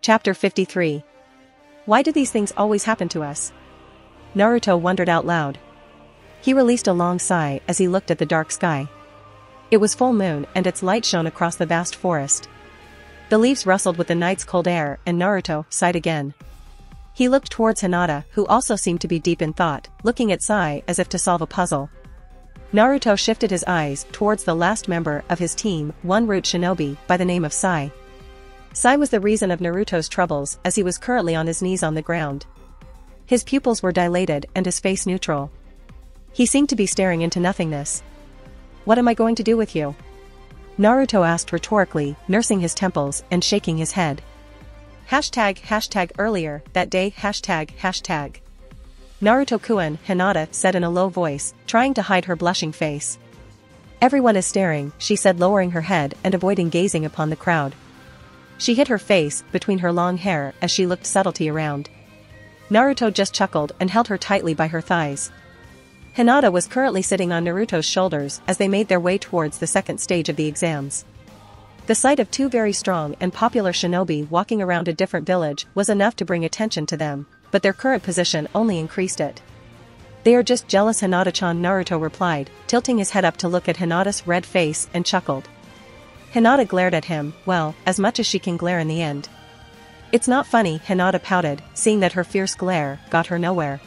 Chapter 53. Why do these things always happen to us? Naruto wondered out loud. He released a long sigh as he looked at the dark sky. It was full moon and its light shone across the vast forest. The leaves rustled with the night's cold air and Naruto sighed again. He looked towards Hinata, who also seemed to be deep in thought, looking at Sai as if to solve a puzzle. Naruto shifted his eyes towards the last member of his team, one Root shinobi by the name of Sai. Sai was the reason of Naruto's troubles as he was currently on his knees on the ground. His pupils were dilated and his face neutral. He seemed to be staring into nothingness. "What am I going to do with you?" Naruto asked rhetorically, nursing his temples and shaking his head. ###earlier that day###. Naruto-kun, Hinata said in a low voice, trying to hide her blushing face. "Everyone is staring," she said, lowering her head and avoiding gazing upon the crowd. She hid her face between her long hair as she looked subtly around. Naruto just chuckled and held her tightly by her thighs. Hinata was currently sitting on Naruto's shoulders as they made their way towards the second stage of the exams. The sight of two very strong and popular shinobi walking around a different village was enough to bring attention to them, but their current position only increased it. "They are just jealous, Hinata-chan," Naruto replied, tilting his head up to look at Hinata's red face, and chuckled. Hinata glared at him, well, as much as she can glare in the end. "It's not funny," Hinata pouted, seeing that her fierce glare got her nowhere.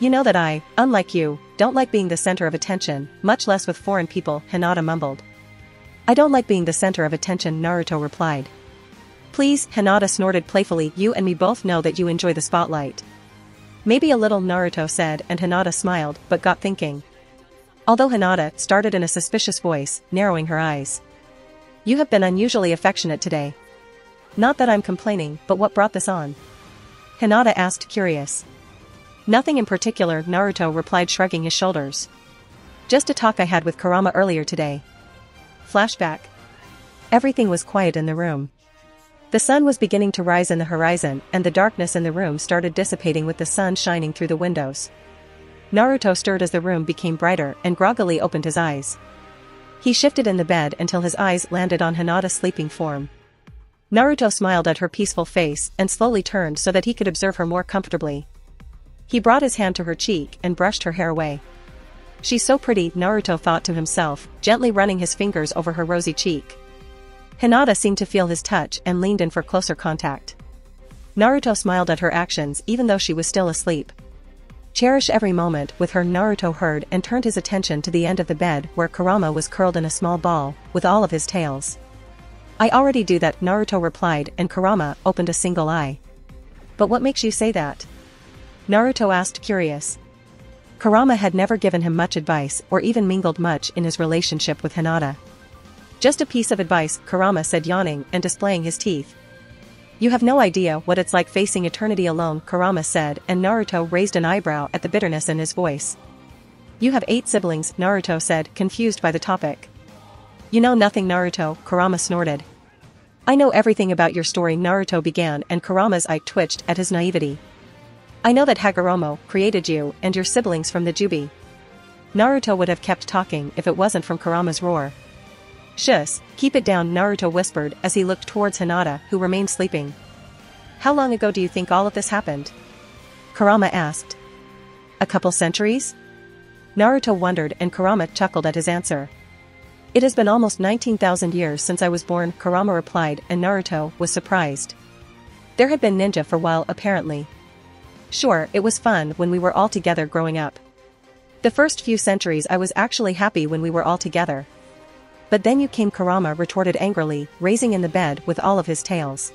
"You know that I, unlike you, don't like being the center of attention, much less with foreign people," Hinata mumbled. "I don't like being the center of attention," Naruto replied. "Please," Hinata snorted playfully, "you and me both know that you enjoy the spotlight." "Maybe a little," Naruto said, and Hinata smiled, but got thinking. Although Hinata started in a suspicious voice, narrowing her eyes. "You have been unusually affectionate today." "Not that I'm complaining, but what brought this on?" Hinata asked, curious. "Nothing in particular," Naruto replied, shrugging his shoulders. "Just a talk I had with Kurama earlier today." Flashback. Everything was quiet in the room. The sun was beginning to rise in the horizon, and the darkness in the room started dissipating with the sun shining through the windows. Naruto stirred as the room became brighter and groggily opened his eyes. He shifted in the bed until his eyes landed on Hinata's sleeping form. Naruto smiled at her peaceful face and slowly turned so that he could observe her more comfortably. He brought his hand to her cheek and brushed her hair away. "She's so pretty," Naruto thought to himself, gently running his fingers over her rosy cheek. Hinata seemed to feel his touch and leaned in for closer contact. Naruto smiled at her actions even though she was still asleep. "Cherish every moment with her," Naruto heard, and turned his attention to the end of the bed where Kurama was curled in a small ball, with all of his tails. "I already do that," Naruto replied, and Kurama opened a single eye. "But what makes you say that?" Naruto asked, curious. Kurama had never given him much advice or even mingled much in his relationship with Hinata. "Just a piece of advice," Kurama said, yawning and displaying his teeth. "You have no idea what it's like facing eternity alone," Kurama said, and Naruto raised an eyebrow at the bitterness in his voice. "You have 8 siblings," Naruto said, confused by the topic. "You know nothing, Naruto," Kurama snorted. "I know everything about your story," Naruto began, and Kurama's eye twitched at his naivety. "I know that Hagoromo created you and your siblings from the Jubi." Naruto would have kept talking if it wasn't from Kurama's roar. "Shush, keep it down," Naruto whispered as he looked towards Hinata, who remained sleeping. "How long ago do you think all of this happened?" Kurama asked. "A couple centuries?" Naruto wondered, and Kurama chuckled at his answer. "It has been almost 19,000 years since I was born," Kurama replied, and Naruto was surprised. There had been ninja for a while, apparently. "Sure, it was fun when we were all together growing up. The first few centuries I was actually happy when we were all together. But then you came," Kurama retorted angrily, raising in the bed with all of his tails.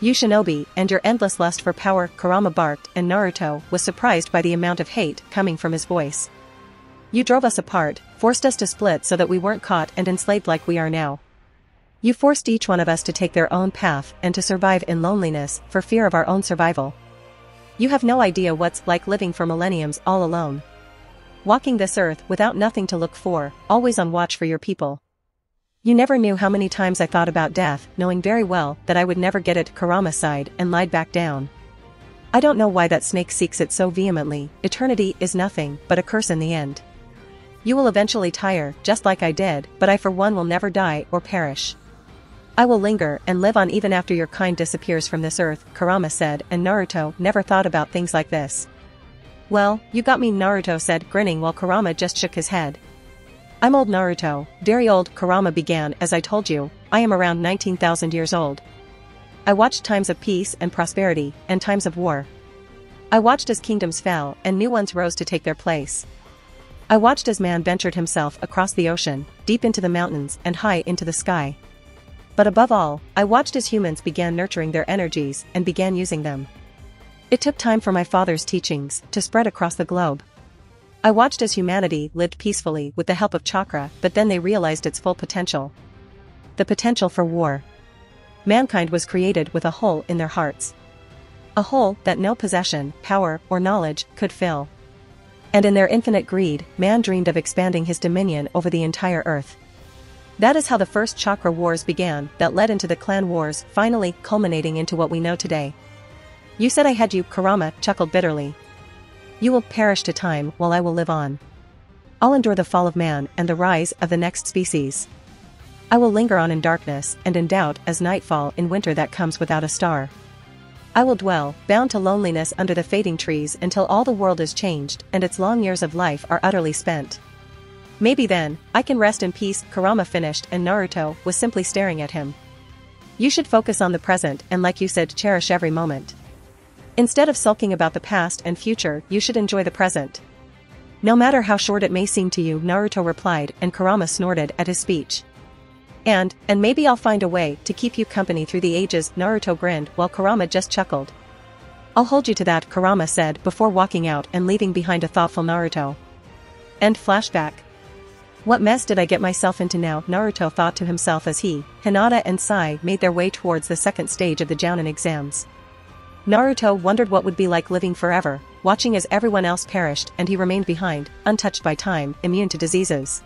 "You shinobi and your endless lust for power," Kurama barked, and Naruto was surprised by the amount of hate coming from his voice. "You drove us apart, forced us to split so that we weren't caught and enslaved like we are now. You forced each one of us to take their own path and to survive in loneliness for fear of our own survival. You have no idea what's like living for millenniums all alone. Walking this earth without nothing to look for, always on watch for your people. You never knew how many times I thought about death, knowing very well that I would never get it." Kurama sighed and lied back down. "I don't know why that snake seeks it so vehemently. Eternity is nothing but a curse in the end. You will eventually tire, just like I did, but I for one will never die or perish. I will linger and live on even after your kind disappears from this earth, Kurama said, and Naruto never thought about things like this. Well, you got me, Naruto said, grinning while Kurama just shook his head. I'm old, Naruto, very old, Kurama began. As I told you, I am around 19,000 years old. I watched times of peace and prosperity, and times of war. I watched as kingdoms fell and new ones rose to take their place. I watched as man ventured himself across the ocean, deep into the mountains and high into the sky. But above all, I watched as humans began nurturing their energies and began using them. It took time for my father's teachings to spread across the globe. I watched as humanity lived peacefully with the help of chakra, but then they realized its full potential. The potential for war. Mankind was created with a hole in their hearts. A hole that no possession, power, or knowledge could fill. And in their infinite greed, man dreamed of expanding his dominion over the entire earth. That is how the first chakra wars began, that led into the clan wars, finally culminating into what we know today. You said I had you, Kurama chuckled bitterly. You will perish to time while I will live on. I'll endure the fall of man and the rise of the next species. I will linger on in darkness and in doubt as nightfall in winter that comes without a star. I will dwell, bound to loneliness under the fading trees until all the world is changed and its long years of life are utterly spent. Maybe then, I can rest in peace, Kurama finished, and Naruto was simply staring at him. You should focus on the present and, like you said, cherish every moment. Instead of sulking about the past and future, you should enjoy the present. No matter how short it may seem to you, Naruto replied, and Kurama snorted at his speech. And maybe I'll find a way to keep you company through the ages, Naruto grinned while Kurama just chuckled. I'll hold you to that, Kurama said before walking out and leaving behind a thoughtful Naruto. End flashback. What mess did I get myself into now, Naruto thought to himself as he, Hinata and Sai made their way towards the second stage of the Jounin exams. Naruto wondered what would be like living forever, watching as everyone else perished and he remained behind, untouched by time, immune to diseases.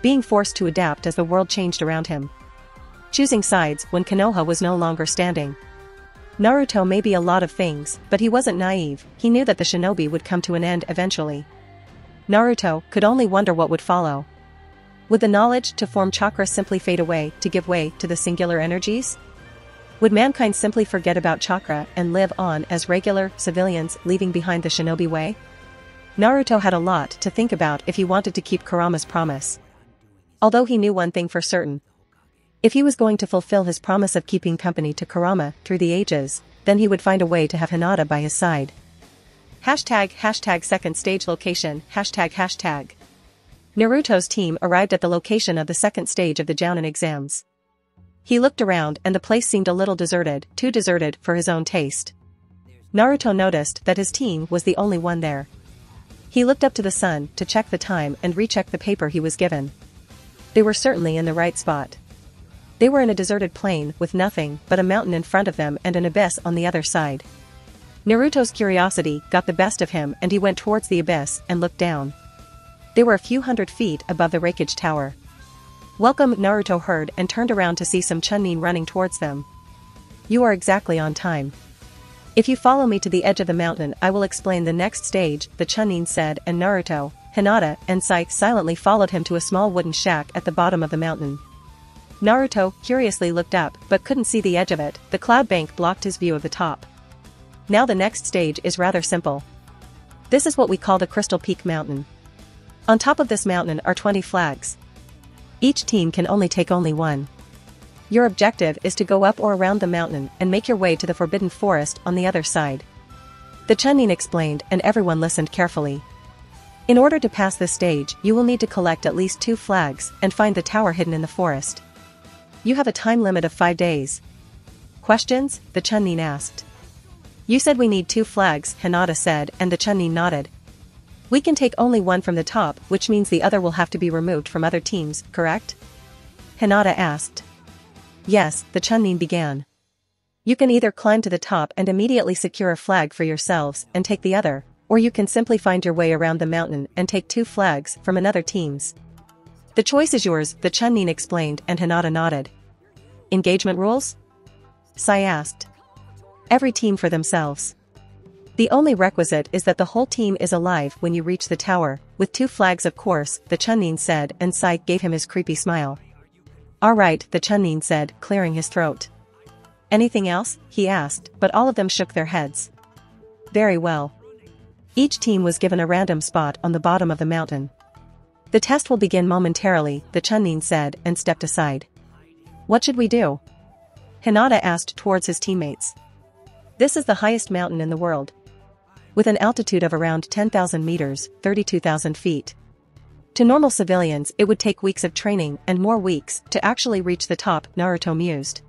Being forced to adapt as the world changed around him. Choosing sides when Konoha was no longer standing. Naruto may be a lot of things, but he wasn't naive, he knew that the shinobi would come to an end eventually. Naruto could only wonder what would follow. Would the knowledge to form chakra simply fade away to give way to the singular energies? Would mankind simply forget about chakra and live on as regular civilians, leaving behind the shinobi way? Naruto had a lot to think about if he wanted to keep Kurama's promise. Although he knew one thing for certain. If he was going to fulfill his promise of keeping company to Kurama through the ages, then he would find a way to have Hinata by his side. ## second stage location ##. Naruto's team arrived at the location of the second stage of the Jounin exams. He looked around and the place seemed a little deserted, too deserted for his own taste. Naruto noticed that his team was the only one there. He looked up to the sun to check the time and recheck the paper he was given. They were certainly in the right spot. They were in a deserted plain with nothing but a mountain in front of them and an abyss on the other side. Naruto's curiosity got the best of him and he went towards the abyss and looked down. They were a few hundred feet above the Raikage Tower. Welcome, Naruto heard and turned around to see some chunin running towards them. You are exactly on time. If you follow me to the edge of the mountain, I will explain the next stage, the chunin said, and Naruto, Hinata and Sai silently followed him to a small wooden shack at the bottom of the mountain. Naruto curiously looked up but couldn't see the edge of it, the cloud bank blocked his view of the top. Now the next stage is rather simple. This is what we call the Crystal Peak Mountain. On top of this mountain are 20 flags. Each team can only take only one. Your objective is to go up or around the mountain and make your way to the Forbidden Forest on the other side. The Chunin explained and everyone listened carefully. In order to pass this stage, you will need to collect at least 2 flags and find the tower hidden in the forest. You have a time limit of 5 days. Questions? The Chunin asked. You said we need 2 flags, Hinata said, and the Chunin nodded. We can take only one from the top, which means the other will have to be removed from other teams, correct? Hinata asked. Yes, the Chunin began. You can either climb to the top and immediately secure a flag for yourselves and take the other, or you can simply find your way around the mountain and take 2 flags from another team's. The choice is yours, the Chunin explained, and Hinata nodded. Engagement rules? Sai asked. Every team for themselves. The only requisite is that the whole team is alive when you reach the tower, with 2 flags of course, the Chunin said, and Sai gave him his creepy smile. "Alright," the Chunin said, clearing his throat. "Anything else?" he asked, but all of them shook their heads. "Very well." Each team was given a random spot on the bottom of the mountain. "The test will begin momentarily," the Chunin said and stepped aside. "What should we do?" Hinata asked towards his teammates. "This is the highest mountain in the world, with an altitude of around 10,000 meters, 32,000 feet. To normal civilians it would take weeks of training and more weeks to actually reach the top," Naruto mused.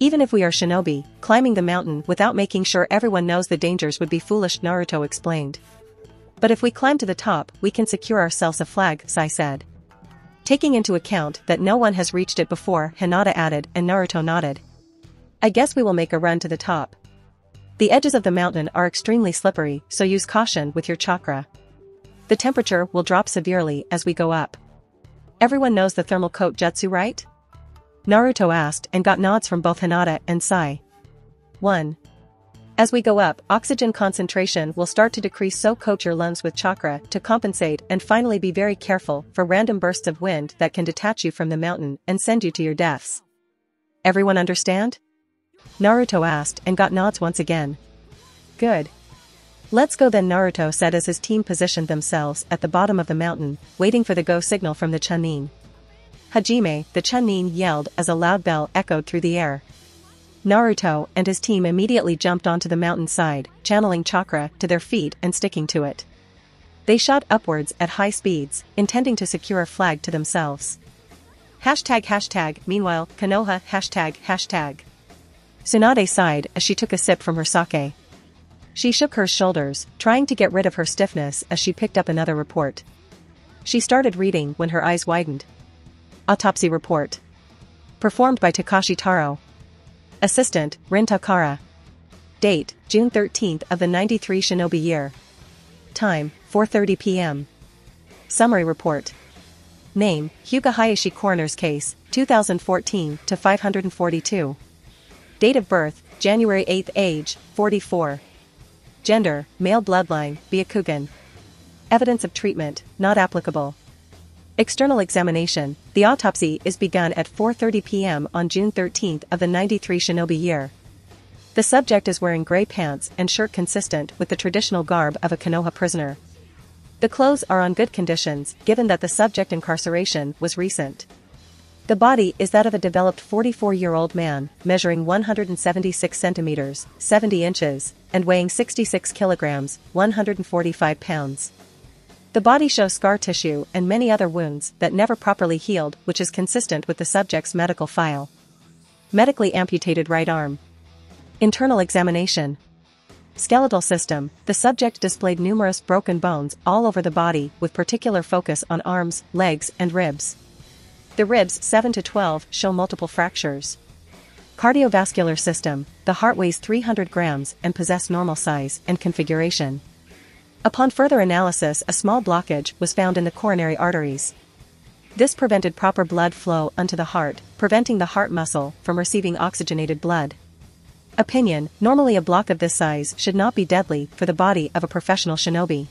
"Even if we are shinobi, climbing the mountain without making sure everyone knows the dangers would be foolish," Naruto explained. "But if we climb to the top, we can secure ourselves a flag," Sai said. Taking into account that no one has reached it before, Hinata added, and Naruto nodded. "I guess we will make a run to the top. The edges of the mountain are extremely slippery, so use caution with your chakra. The temperature will drop severely as we go up." "Everyone knows the thermal coat jutsu, right?" Naruto asked and got nods from both Hinata and Sai. "1. As we go up, oxygen concentration will start to decrease, so coat your lungs with chakra to compensate, and finally be very careful for random bursts of wind that can detach you from the mountain and send you to your deaths. Everyone understand?" Naruto asked and got nods once again. "Good. Let's go then," Naruto said as his team positioned themselves at the bottom of the mountain, waiting for the go signal from the Chunin. "Hajime," the Chunin yelled as a loud bell echoed through the air. Naruto and his team immediately jumped onto the mountainside, channeling chakra to their feet and sticking to it. They shot upwards at high speeds, intending to secure a flag to themselves. ## Meanwile, Konoha ## Tsunade sighed as she took a sip from her sake. She shook her shoulders, trying to get rid of her stiffness as she picked up another report. She started reading when her eyes widened. Autopsy report. Performed by Takashi Taro. Assistant, Rinta Kara. Date, June 13th of the 93 Shinobi year. Time, 4:30 p.m. Summary report. Name, Hyuga Hayashi, coroner's case, 2014-542. Date of birth, January 8th, age, 44. Gender, male, bloodline, Byakugan. Evidence of treatment, not applicable. External examination, the autopsy is begun at 4:30 p.m. on June 13th of the 93 Shinobi year. The subject is wearing gray pants and shirt consistent with the traditional garb of a Konoha prisoner. The clothes are on good conditions, given that the subject incarceration was recent. The body is that of a developed 44-year-old man, measuring 176 centimeters, 70 inches, and weighing 66 kilograms, 145 pounds. The body shows scar tissue and many other wounds that never properly healed, which is consistent with the subject's medical file. Medically amputated right arm. Internal examination. Skeletal system, the subject displayed numerous broken bones all over the body, with particular focus on arms, legs, and ribs. The ribs 7 to 12 show multiple fractures. Cardiovascular system, the heart weighs 300 grams and possess normal size and configuration. Upon further analysis, a small blockage was found in the coronary arteries. This prevented proper blood flow unto the heart, preventing the heart muscle from receiving oxygenated blood. Opinion, normally a block of this size should not be deadly for the body of a professional shinobi.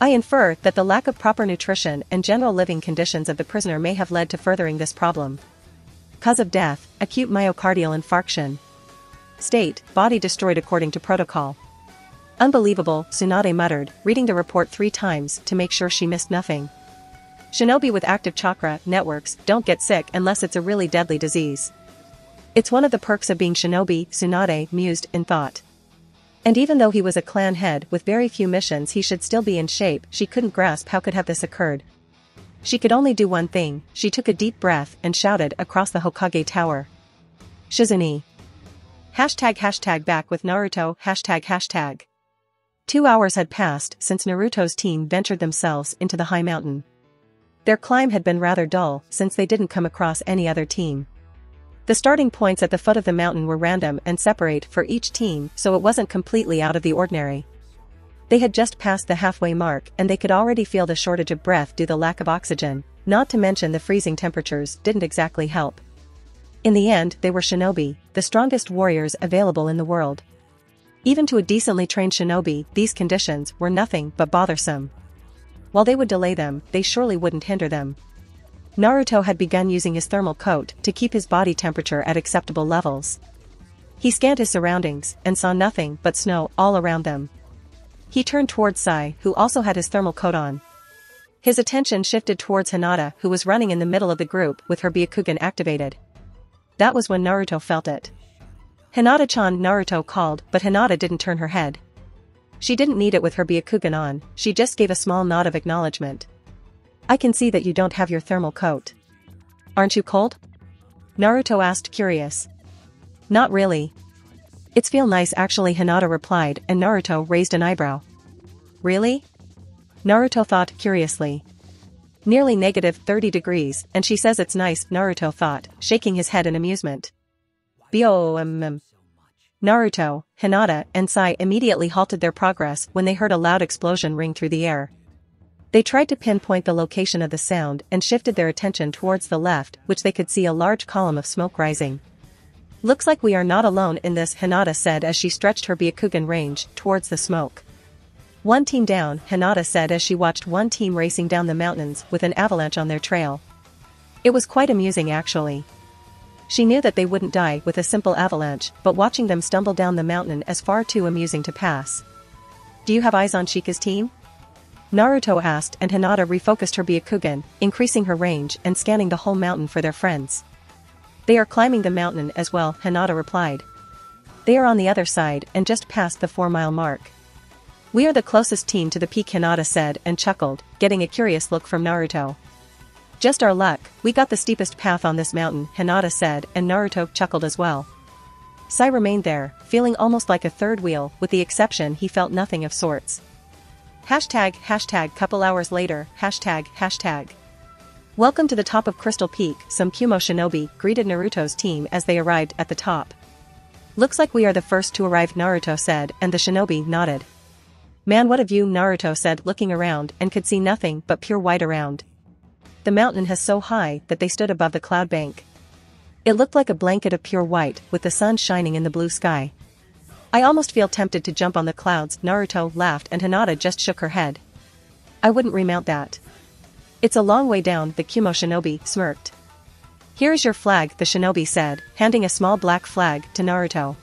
I infer that the lack of proper nutrition and general living conditions of the prisoner may have led to furthering this problem. Cause of death, acute myocardial infarction. State, body destroyed according to protocol. Unbelievable, Tsunade muttered, reading the report 3 times to make sure she missed nothing. Shinobi with active chakra networks don't get sick unless it's a really deadly disease. It's one of the perks of being shinobi, Tsunade mused in thought. And even though he was a clan head with very few missions, he should still be in shape. She couldn't grasp how could have this occurred. She could only do one thing. She took a deep breath and shouted across the Hokage Tower. Shizune. ## Back with Naruto ##. 2 hours had passed since Naruto's team ventured themselves into the high mountain. Their climb had been rather dull since they didn't come across any other team. The starting points at the foot of the mountain were random and separate for each team, so it wasn't completely out of the ordinary. They had just passed the halfway mark and they could already feel the shortage of breath due to the lack of oxygen, not to mention the freezing temperatures didn't exactly help. In the end, they were shinobi, the strongest warriors available in the world. Even to a decently trained shinobi, these conditions were nothing but bothersome. While they would delay them, they surely wouldn't hinder them. Naruto had begun using his thermal coat to keep his body temperature at acceptable levels. He scanned his surroundings and saw nothing but snow all around them. He turned towards Sai, who also had his thermal coat on. His attention shifted towards Hinata, who was running in the middle of the group with her Byakugan activated. That was when Naruto felt it. "Hinata-chan," Naruto called, but Hinata didn't turn her head. She didn't need it with her Byakugan on, she just gave a small nod of acknowledgement. "I can see that you don't have your thermal coat. Aren't you cold?" Naruto asked, curious. "Not really. It's feel nice actually," Hinata replied, and Naruto raised an eyebrow. "Really?" Naruto thought, curiously. "Nearly -30 degrees, and she says it's nice," Naruto thought, shaking his head in amusement. Naruto, Hinata, and Sai immediately halted their progress when they heard a loud explosion ring through the air. They tried to pinpoint the location of the sound and shifted their attention towards the left, which they could see a large column of smoke rising. "Looks like we are not alone in this," Hinata said as she stretched her Byakugan range towards the smoke. "One team down," Hinata said as she watched one team racing down the mountains with an avalanche on their trail. It was quite amusing actually. She knew that they wouldn't die with a simple avalanche, but watching them stumble down the mountain is far too amusing to pass. "Do you have eyes on Chika's team?" Naruto asked, and Hinata refocused her Byakugan, increasing her range and scanning the whole mountain for their friends. "They are climbing the mountain as well," Hinata replied. "They are on the other side and just past the 4-mile mark. We are the closest team to the peak," Hinata said and chuckled, getting a curious look from Naruto. "Just our luck, we got the steepest path on this mountain," Hinata said, and Naruto chuckled as well. Sai remained there, feeling almost like a third wheel, with the exception he felt nothing of sorts. ## couple hours later, ##. Welcome to the top of Crystal Peak, some Kumo shinobi greeted Naruto's team as they arrived at the top. "Looks like we are the first to arrive," Naruto said, and the shinobi nodded. "Man, what a view," Naruto said, looking around and could see nothing but pure white around. The mountain is so high that they stood above the cloud bank. It looked like a blanket of pure white, with the sun shining in the blue sky. "I almost feel tempted to jump on the clouds," Naruto laughed, and Hinata just shook her head. "I wouldn't remount that. It's a long way down," the Kumo shinobi smirked. "Here is your flag," the shinobi said, handing a small black flag to Naruto.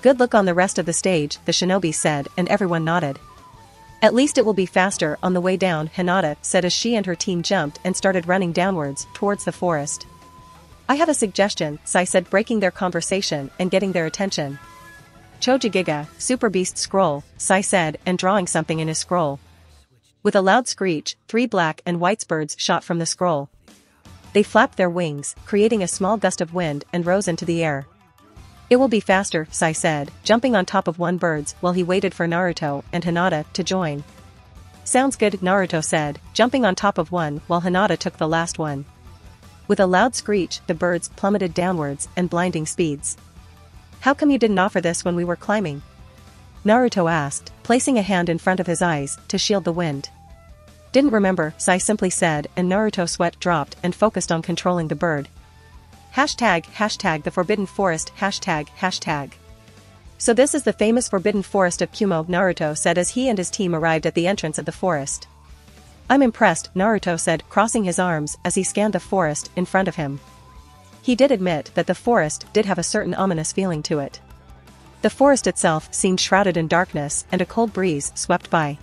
"Good luck on the rest of the stage," the shinobi said, and everyone nodded. "At least it will be faster on the way down," Hinata said as she and her team jumped and started running downwards towards the forest. "I have a suggestion," Sai said, breaking their conversation and getting their attention. "Chōjū Giga, Super Beast Scroll," Sai said, and drawing something in his scroll. With a loud screech, 3 black and white birds shot from the scroll. They flapped their wings, creating a small gust of wind, and rose into the air. "It will be faster," Sai said, jumping on top of one bird while he waited for Naruto and Hinata to join. "Sounds good," Naruto said, jumping on top of one while Hinata took the last one. With a loud screech, the birds plummeted downwards and blinding speeds. "How come you didn't offer this when we were climbing?" Naruto asked, placing a hand in front of his eyes to shield the wind. "Didn't remember," Sai simply said, and Naruto's sweat dropped and focused on controlling the bird. ## the Forbidden Forest, ##. "So this is the famous Forbidden Forest of Kumo," Naruto said as he and his team arrived at the entrance of the forest. "I'm impressed," Naruto said, crossing his arms as he scanned the forest in front of him. He did admit that the forest did have a certain ominous feeling to it. The forest itself seemed shrouded in darkness, and a cold breeze swept by.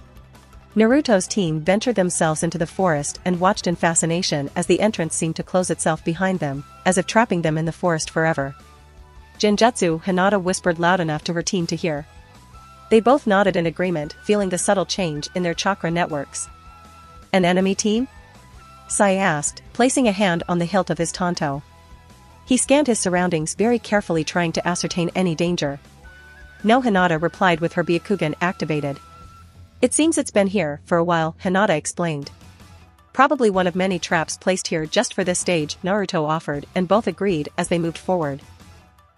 Naruto's team ventured themselves into the forest and watched in fascination as the entrance seemed to close itself behind them, as if trapping them in the forest forever. "Jinjutsu," Hinata whispered loud enough to her team to hear. They both nodded in agreement, feeling the subtle change in their chakra networks. "An enemy team?" Sai asked, placing a hand on the hilt of his tanto. He scanned his surroundings very carefully, trying to ascertain any danger. "No," Hinata replied with her Byakugan activated. "It seems it's been here for a while," Hinata explained. "Probably one of many traps placed here just for this stage," Naruto offered, and both agreed as they moved forward.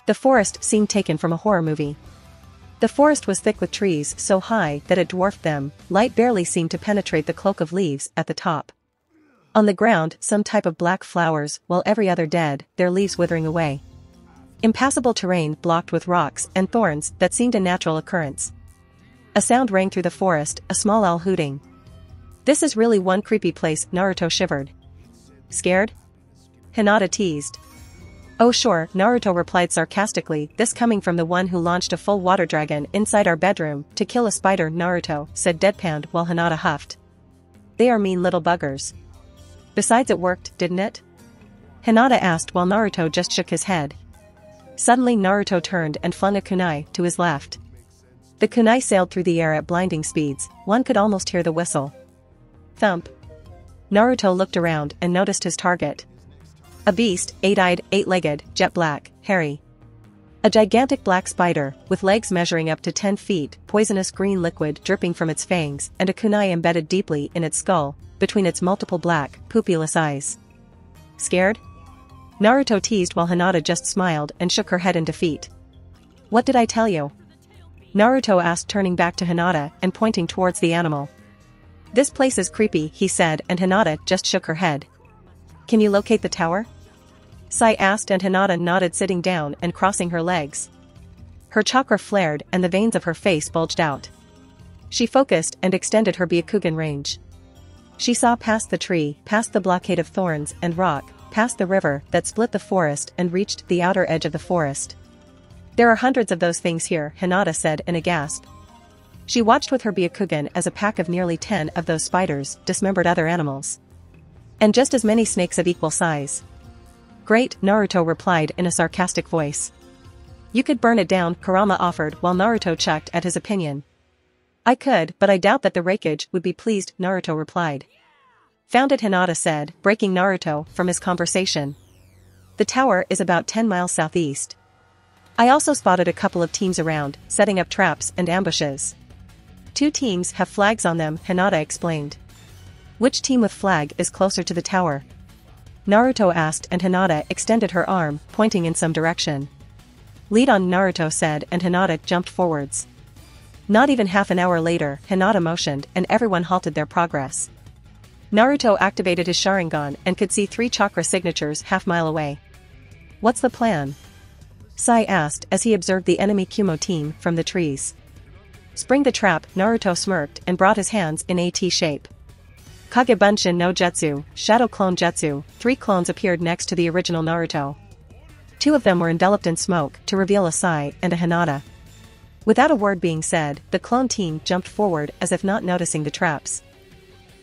The forest seemed taken from a horror movie. The forest was thick with trees so high that it dwarfed them, light barely seemed to penetrate the cloak of leaves at the top. On the ground, some type of black flowers, while every other dead, their leaves withering away. Impassable terrain blocked with rocks and thorns that seemed a natural occurrence. A sound rang through the forest, a small owl hooting. "This is really one creepy place," Naruto shivered. Scared? Hinata teased. Oh sure, Naruto replied sarcastically, this coming from the one who launched a full water dragon inside our bedroom to kill a spider. Naruto said deadpan while Hinata huffed. They are mean little buggers. Besides, it worked, didn't it? Hinata asked while Naruto just shook his head. Suddenly Naruto turned and flung a kunai to his left. The kunai sailed through the air at blinding speeds, one could almost hear the whistle. Thump. Naruto looked around and noticed his target. A beast, eight-eyed, eight-legged, jet-black, hairy. A gigantic black spider, with legs measuring up to 10 feet, poisonous green liquid dripping from its fangs, and a kunai embedded deeply in its skull, between its multiple black, pupilless eyes. Scared? Naruto teased while Hinata just smiled and shook her head in defeat. What did I tell you? Naruto asked, turning back to Hinata and pointing towards the animal. This place is creepy, he said, and Hinata just shook her head. Can you locate the tower? Sai asked, and Hinata nodded, sitting down and crossing her legs. Her chakra flared and the veins of her face bulged out. She focused and extended her Byakugan range. She saw past the tree, past the blockade of thorns and rock, past the river that split the forest, and reached the outer edge of the forest. There are hundreds of those things here, Hinata said in a gasp. She watched with her Byakugan as a pack of nearly 10 of those spiders dismembered other animals. And just as many snakes of equal size. Great, Naruto replied in a sarcastic voice. You could burn it down, Kurama offered while Naruto chucked at his opinion. I could, but I doubt that the Raikage would be pleased, Naruto replied. Found it, Hinata said, breaking Naruto from his conversation. The tower is about 10 miles southeast. I also spotted a couple of teams around, setting up traps and ambushes. 2 teams have flags on them, Hinata explained. Which team with flag is closer to the tower? Naruto asked, and Hinata extended her arm, pointing in some direction. Lead on, Naruto said, and Hinata jumped forwards. Not even half an hour later, Hinata motioned and everyone halted their progress. Naruto activated his Sharingan and could see 3 chakra signatures half-mile away. What's the plan? Sai asked as he observed the enemy Kumo team from the trees. Spring the trap, Naruto smirked and brought his hands in a T-shape. Kagebunshin no Jutsu, Shadow Clone Jutsu. 3 clones appeared next to the original Naruto. 2 of them were enveloped in smoke to reveal a Sai and a Hinata. Without a word being said, the clone team jumped forward as if not noticing the traps.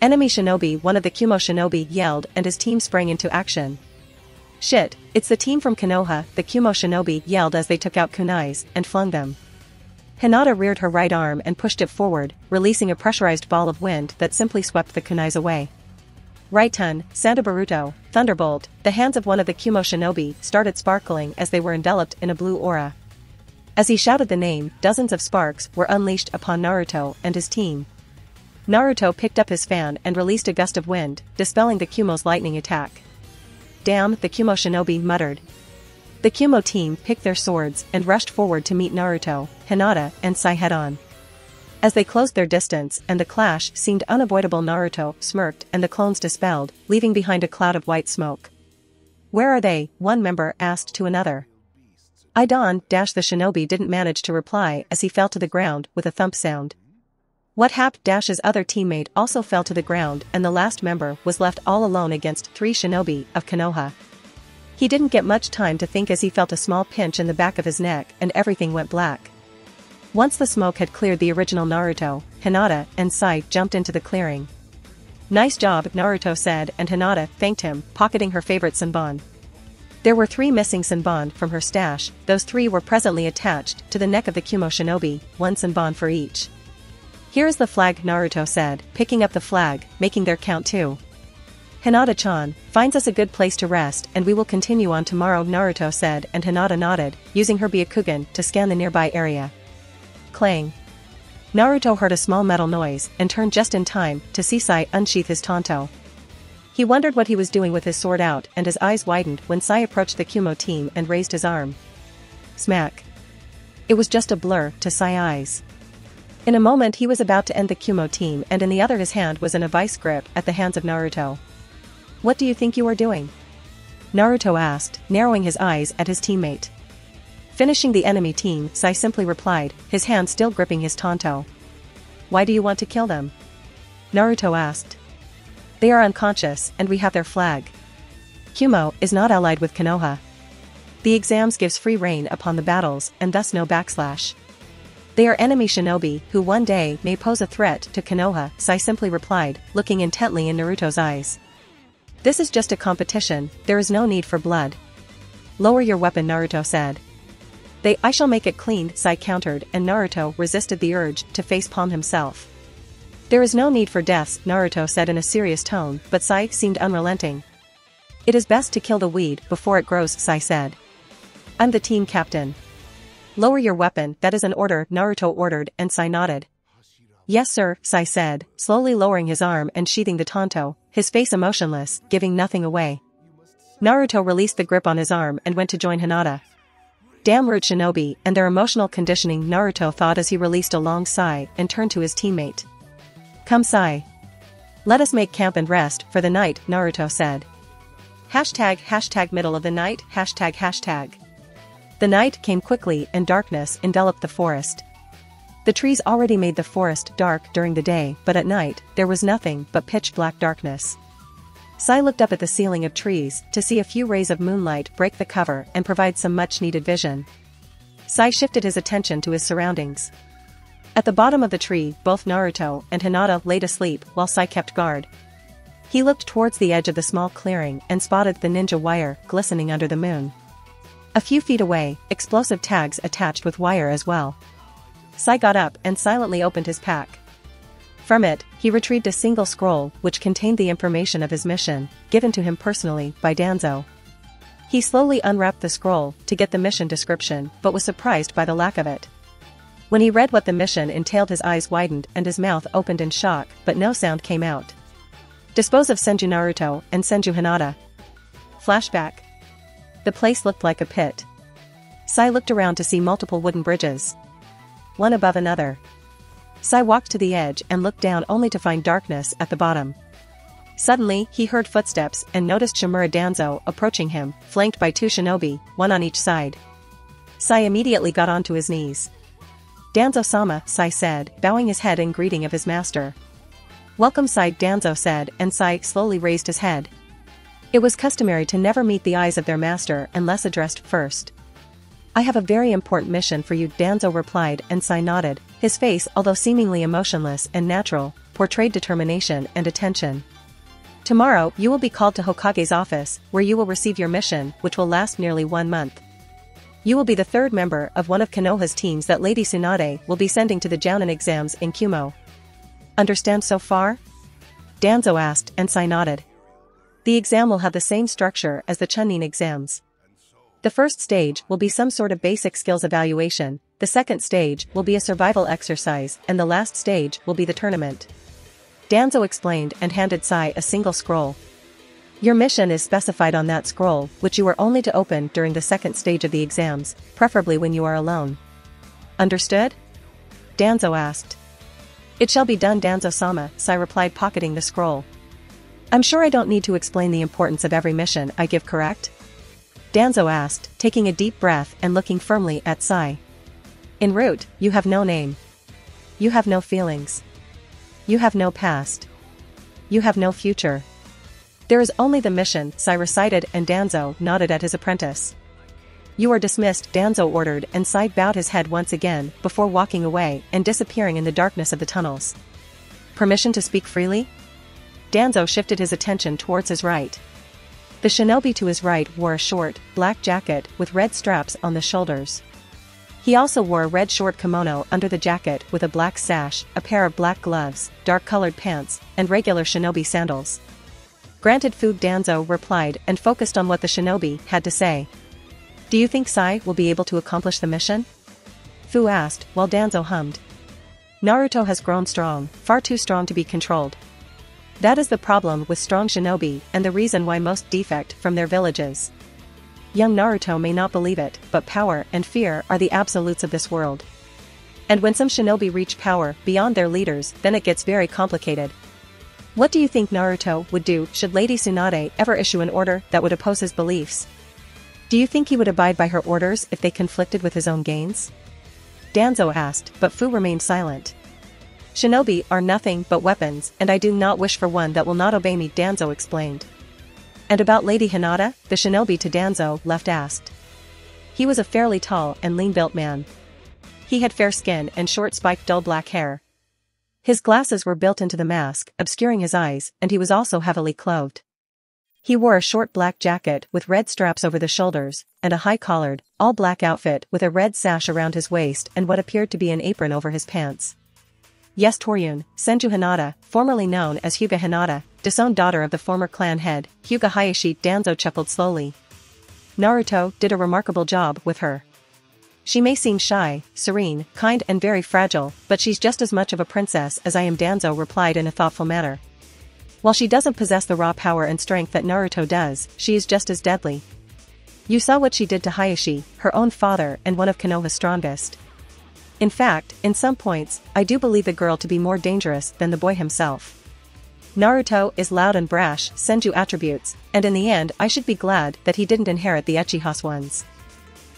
Enemy shinobi, one of the Kumo shinobi yelled, and his team sprang into action. Shit, it's the team from Konoha, the Kumo shinobi yelled as they took out kunais and flung them. Hinata reared her right arm and pushed it forward, releasing a pressurized ball of wind that simply swept the kunais away. Raitun, Santa Baruto, Thunderbolt. The hands of one of the Kumo shinobi started sparkling as they were enveloped in a blue aura. As he shouted the name, dozens of sparks were unleashed upon Naruto and his team. Naruto picked up his fan and released a gust of wind, dispelling the Kumo's lightning attack. Damn, the Kumo shinobi muttered. The Kumo team picked their swords and rushed forward to meet Naruto, Hinata, and Sai head-on. As they closed their distance and the clash seemed unavoidable, Naruto smirked and the clones dispelled, leaving behind a cloud of white smoke. Where are they? One member asked to another. I don't, the shinobi didn't manage to reply as he fell to the ground with a thump sound. What happened? His other teammate also fell to the ground and the last member was left all alone against 3 shinobi of Konoha. He didn't get much time to think as he felt a small pinch in the back of his neck and everything went black. Once the smoke had cleared, the original Naruto, Hinata, and Sai jumped into the clearing. Nice job, Naruto said, and Hinata thanked him, pocketing her favorite Sanban. There were 3 missing Sanban from her stash. Those 3 were presently attached to the neck of the Kumo shinobi, 1 Sanban for each. Here is the flag, Naruto said, picking up the flag, making their count 2. Hinata-chan, finds us a good place to rest and we will continue on tomorrow, Naruto said, and Hinata nodded, using her Byakugan to scan the nearby area. Clang. Naruto heard a small metal noise and turned just in time to see Sai unsheath his tanto. He wondered what he was doing with his sword out, and his eyes widened when Sai approached the Kumo team and raised his arm. Smack. It was just a blur to Sai's eyes. In a moment he was about to end the Kumo team, and in the other his hand was in a vice grip at the hands of Naruto. What do you think you are doing? Naruto asked, narrowing his eyes at his teammate. Finishing the enemy team, Sai simply replied, his hand still gripping his tanto. Why do you want to kill them? Naruto asked. They are unconscious, and we have their flag. Kumo is not allied with Konoha. The exams gives free rein upon the battles and thus no backslash. They are enemy shinobi who one day may pose a threat to Konoha, Sai simply replied, looking intently in Naruto's eyes. This is just a competition, there is no need for blood. Lower your weapon, Naruto said. I shall make it clean, Sai countered, and Naruto resisted the urge to facepalm himself. There is no need for deaths, Naruto said in a serious tone, but Sai seemed unrelenting. It is best to kill the weed before it grows, Sai said. I'm the team captain. Lower your weapon, that is an order, Naruto ordered, and Sai nodded. Yes sir, Sai said, slowly lowering his arm and sheathing the tanto, his face emotionless, giving nothing away. Naruto released the grip on his arm and went to join Hinata. Damn Root Shinobi and their emotional conditioning, Naruto thought as he released a long sigh and turned to his teammate. Come Sai. Let us make camp and rest for the night, Naruto said. ## middle of the night, ##. The night came quickly and darkness enveloped the forest. The trees already made the forest dark during the day, but at night, there was nothing but pitch-black darkness. Sai looked up at the ceiling of trees to see a few rays of moonlight break the cover and provide some much-needed vision. Sai shifted his attention to his surroundings. At the bottom of the tree, both Naruto and Hinata laid asleep while Sai kept guard. He looked towards the edge of the small clearing and spotted the ninja wire glistening under the moon. A few feet away, explosive tags attached with wire as well. Sai got up and silently opened his pack. From it, he retrieved a single scroll which contained the information of his mission, given to him personally by Danzo. He slowly unwrapped the scroll to get the mission description, but was surprised by the lack of it. When he read what the mission entailed, his eyes widened and his mouth opened in shock, but no sound came out. Dispose of Senju Naruto and Senju Hinata. Flashback. The place looked like a pit. Sai looked around to see multiple wooden bridges, one above another. Sai walked to the edge and looked down only to find darkness at the bottom. Suddenly, he heard footsteps and noticed Shimura Danzo approaching him, flanked by 2 shinobi, one on each side. Sai immediately got onto his knees. Danzo-sama, Sai said, bowing his head in greeting of his master. Welcome Sai, Danzo said, and Sai slowly raised his head. It was customary to never meet the eyes of their master unless addressed first. I have a very important mission for you, Danzo replied, and Sai nodded, his face, although seemingly emotionless and natural, portrayed determination and attention. Tomorrow, you will be called to Hokage's office, where you will receive your mission, which will last nearly 1 month. You will be the 3rd member of one of Konoha's teams that Lady Tsunade will be sending to the Jounin exams in Kumo. Understand so far? Danzo asked, and Sai nodded. The exam will have the same structure as the Chunin exams. The 1st stage will be some sort of basic skills evaluation, the 2nd stage will be a survival exercise, and the last stage will be the tournament. Danzo explained and handed Sai a single scroll. Your mission is specified on that scroll, which you are only to open during the 2nd stage of the exams, preferably when you are alone. Understood? Danzo asked. It shall be done, Danzo-sama, Sai replied, pocketing the scroll. I'm sure I don't need to explain the importance of every mission I give, correct? Danzo asked, taking a deep breath and looking firmly at Sai. In Root, you have no name. You have no feelings. You have no past. You have no future. There is only the mission, Sai recited, and Danzo nodded at his apprentice. You are dismissed, Danzo ordered, and Sai bowed his head once again before walking away and disappearing in the darkness of the tunnels. Permission to speak freely? Danzo shifted his attention towards his right. The shinobi to his right wore a short, black jacket with red straps on the shoulders. He also wore a red short kimono under the jacket with a black sash, a pair of black gloves, dark-colored pants, and regular shinobi sandals. Granted food, Danzo replied, and focused on what the shinobi had to say. Do you think Sai will be able to accomplish the mission? Fuu asked, while Danzo hummed. Naruto has grown strong, far too strong to be controlled. That is the problem with strong shinobi and the reason why most defect from their villages. Young Naruto may not believe it, but power and fear are the absolutes of this world. And when some shinobi reach power beyond their leaders, then it gets very complicated. What do you think Naruto would do should Lady Tsunade ever issue an order that would oppose his beliefs? Do you think he would abide by her orders if they conflicted with his own gains? Danzo asked, but Fuu remained silent. Shinobi are nothing but weapons, and I do not wish for one that will not obey me, Danzo explained. And about Lady Hinata? The shinobi to Danzo left asked. He was a fairly tall and lean-built man. He had fair skin and short spiked dull black hair. His glasses were built into the mask, obscuring his eyes, and he was also heavily clothed. He wore a short black jacket with red straps over the shoulders, and a high-collared, all-black outfit with a red sash around his waist and what appeared to be an apron over his pants. Yes, Torune, Senju Hinata, formerly known as Hyuga Hinata, disowned daughter of the former clan head, Hyuga Hayashi, Danzo chuckled slowly. Naruto did a remarkable job with her. She may seem shy, serene, kind and very fragile, but she's just as much of a princess as I am, Danzo replied in a thoughtful manner. While she doesn't possess the raw power and strength that Naruto does, she is just as deadly. You saw what she did to Hayashi, her own father and one of Konoha's strongest. In fact, in some points, I do believe the girl to be more dangerous than the boy himself. Naruto is loud and brash, Senju attributes, and in the end I should be glad that he didn't inherit the Uchiha's ones.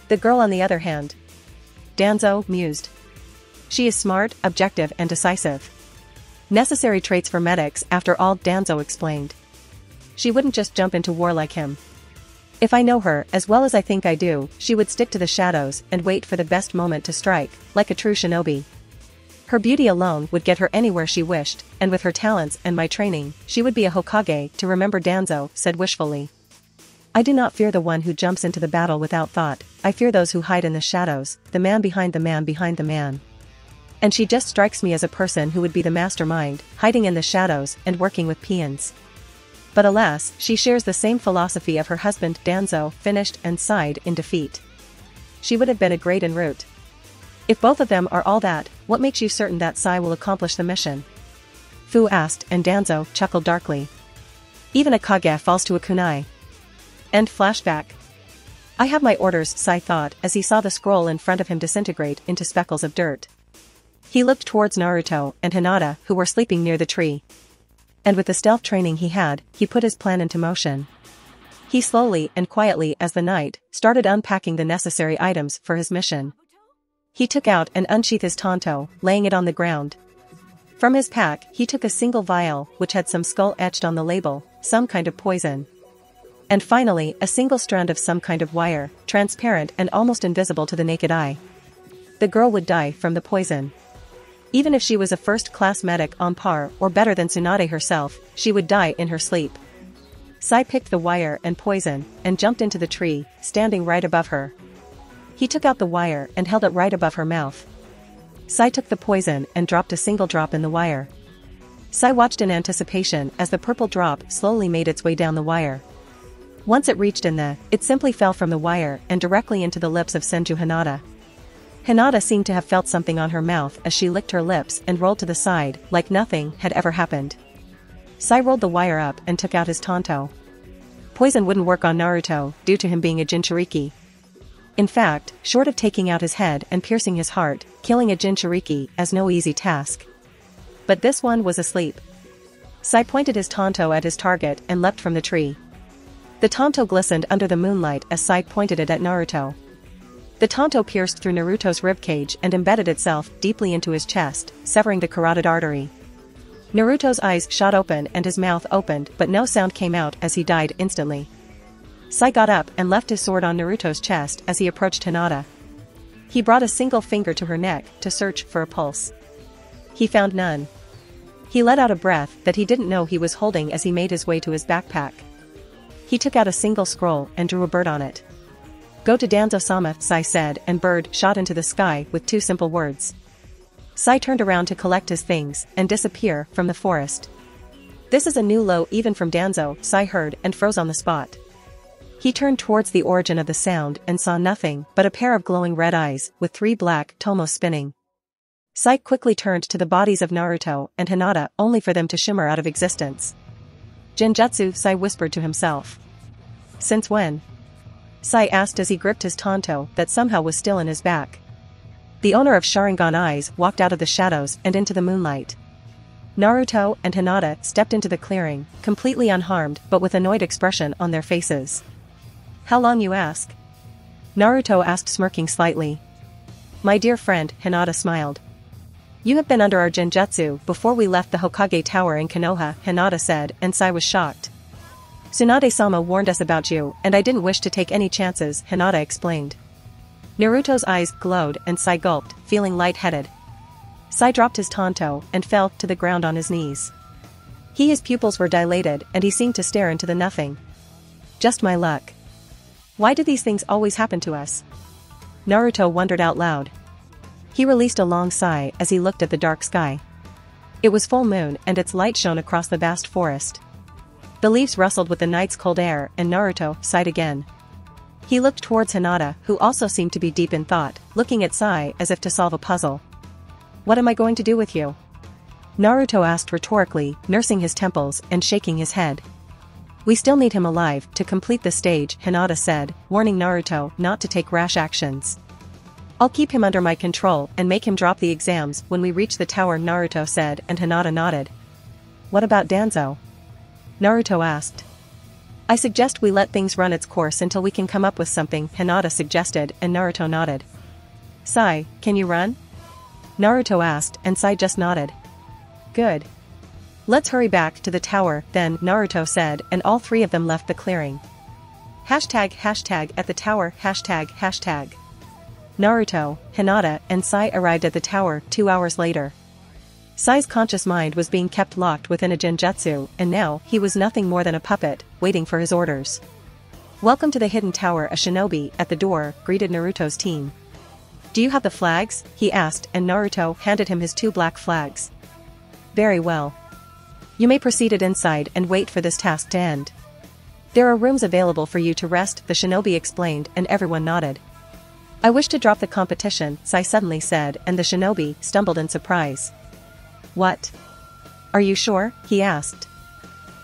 The girl on the other hand, Danzo mused. She is smart, objective and decisive. Necessary traits for medics after all, Danzo explained. She wouldn't just jump into war like him. If I know her as well as I think I do, she would stick to the shadows and wait for the best moment to strike, like a true shinobi. Her beauty alone would get her anywhere she wished, and with her talents and my training, she would be a Hokage to remember, Danzo said wishfully. I do not fear the one who jumps into the battle without thought, I fear those who hide in the shadows, the man behind the man behind the man. And she just strikes me as a person who would be the mastermind, hiding in the shadows and working with peons. But alas, she shares the same philosophy of her husband, Danzo finished and sighed in defeat. She would have been a great en route. If both of them are all that, what makes you certain that Sai will accomplish the mission? Fuu asked, and Danzo chuckled darkly. Even a Kage falls to a kunai. End flashback. I have my orders, Sai thought as he saw the scroll in front of him disintegrate into speckles of dirt. He looked towards Naruto and Hinata, who were sleeping near the tree. And with the stealth training he had, he put his plan into motion. He slowly and quietly as the night, started unpacking the necessary items for his mission. He took out and unsheathed his tanto, laying it on the ground. From his pack, he took a single vial, which had some skull etched on the label, some kind of poison. And finally, a single strand of some kind of wire, transparent and almost invisible to the naked eye. The girl would die from the poison. Even if she was a first-class medic on par or better than Tsunade herself, she would die in her sleep. Sai picked the wire and poison, and jumped into the tree, standing right above her. He took out the wire and held it right above her mouth. Sai took the poison and dropped a single drop in the wire. Sai watched in anticipation as the purple drop slowly made its way down the wire. Once it reached it simply fell from the wire and directly into the lips of Senju Hinata. Hinata seemed to have felt something on her mouth as she licked her lips and rolled to the side, like nothing had ever happened. Sai rolled the wire up and took out his tanto. Poison wouldn't work on Naruto, due to him being a Jinchuriki. In fact, short of taking out his head and piercing his heart, killing a Jinchuriki is no easy task. But this one was asleep. Sai pointed his tanto at his target and leapt from the tree. The tanto glistened under the moonlight as Sai pointed it at Naruto. The tanto pierced through Naruto's ribcage and embedded itself deeply into his chest, severing the carotid artery. Naruto's eyes shot open and his mouth opened, but no sound came out as he died instantly. Sai got up and left his sword on Naruto's chest as he approached Hinata. He brought a single finger to her neck to search for a pulse. He found none. He let out a breath that he didn't know he was holding as he made his way to his backpack. He took out a single scroll and drew a bird on it. Go to Danzo-sama, Sai said, and bird shot into the sky with two simple words. Sai turned around to collect his things and disappear from the forest. This is a new low even from Danzo, Sai heard and froze on the spot. He turned towards the origin of the sound and saw nothing but a pair of glowing red eyes with three black tomos spinning. Sai quickly turned to the bodies of Naruto and Hinata only for them to shimmer out of existence. Jinjutsu, Sai whispered to himself. Since when? Sai asked as he gripped his tanto that somehow was still in his back. The owner of Sharingan eyes walked out of the shadows and into the moonlight. Naruto and Hinata stepped into the clearing, completely unharmed but with annoyed expression on their faces. How long, you ask? Naruto asked, smirking slightly. My dear friend, Hinata smiled. You have been under our Jinjutsu before we left the Hokage Tower in Konoha, Hinata said, and Sai was shocked. Tsunade-sama warned us about you, and I didn't wish to take any chances, Hinata explained. Naruto's eyes glowed and Sai gulped, feeling lightheaded. Sai dropped his tanto and fell to the ground on his knees. His pupils were dilated and he seemed to stare into the nothing. Just my luck. Why do these things always happen to us? Naruto wondered out loud. He released a long sigh as he looked at the dark sky. It was full moon and its light shone across the vast forest. The leaves rustled with the night's cold air and Naruto sighed again. He looked towards Hinata, who also seemed to be deep in thought, looking at Sai as if to solve a puzzle. What am I going to do with you? Naruto asked rhetorically, nursing his temples and shaking his head. We still need him alive to complete the stage, Hinata said, warning Naruto not to take rash actions. I'll keep him under my control and make him drop the exams when we reach the tower, Naruto said, and Hinata nodded. What about Danzo? Naruto asked. I suggest we let things run its course until we can come up with something, Hinata suggested, and Naruto nodded. Sai, can you run? Naruto asked, and Sai just nodded. Good. Let's hurry back to the tower, then, Naruto said, and all three of them left the clearing. ## at the tower, ###. Naruto, Hinata, and Sai arrived at the tower 2 hours later. Sai's conscious mind was being kept locked within a genjutsu, and now he was nothing more than a puppet, waiting for his orders. Welcome to the hidden tower, a shinobi at the door greeted Naruto's team. Do you have the flags? He asked, and Naruto handed him his 2 black flags. Very well. You may proceed inside and wait for this task to end. There are rooms available for you to rest, the shinobi explained, and everyone nodded. I wish to drop the competition, Sai suddenly said, and the shinobi stumbled in surprise. What? Are you sure? He asked.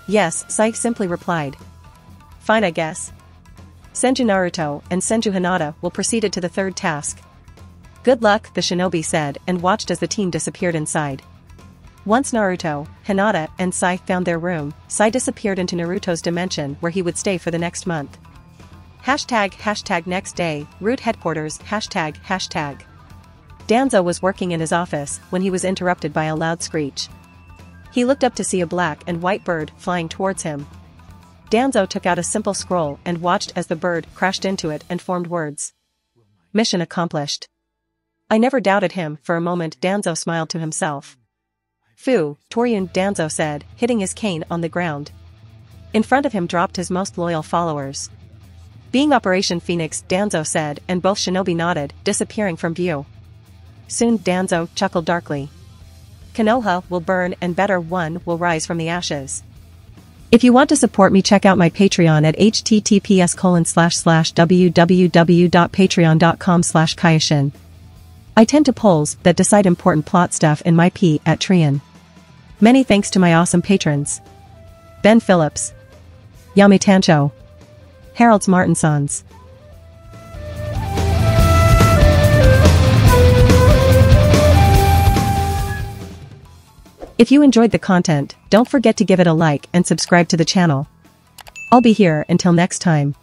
Yes, Sai simply replied. Fine, I guess. Senju Naruto and Senju Hinata will proceed to the 3rd task. Good luck, the shinobi said, and watched as the team disappeared inside. Once Naruto, Hinata, and Sai found their room, Sai disappeared into Naruto's dimension where he would stay for the next month. ## next day, Root headquarters, ##. Danzo was working in his office when he was interrupted by a loud screech. He looked up to see a black and white bird flying towards him. Danzo took out a simple scroll and watched as the bird crashed into it and formed words. Mission accomplished. I never doubted him, for a moment Danzo smiled to himself. Fuu, Torune, Danzo said, hitting his cane on the ground. In front of him dropped his most loyal followers. Being Operation Phoenix, Danzo said, and both shinobi nodded, disappearing from view. Soon Danzo chuckled darkly. Konoha will burn and better one will rise from the ashes. If you want to support me, check out my Patreon at https://www.patreon.com/kaioshin. I tend to polls that decide important plot stuff in my P at Trian. Many thanks to my awesome patrons. Ben Phillips. Yami Tancho. Harold's Martinsons. If you enjoyed the content, don't forget to give it a like and subscribe to the channel. I'll be here until next time.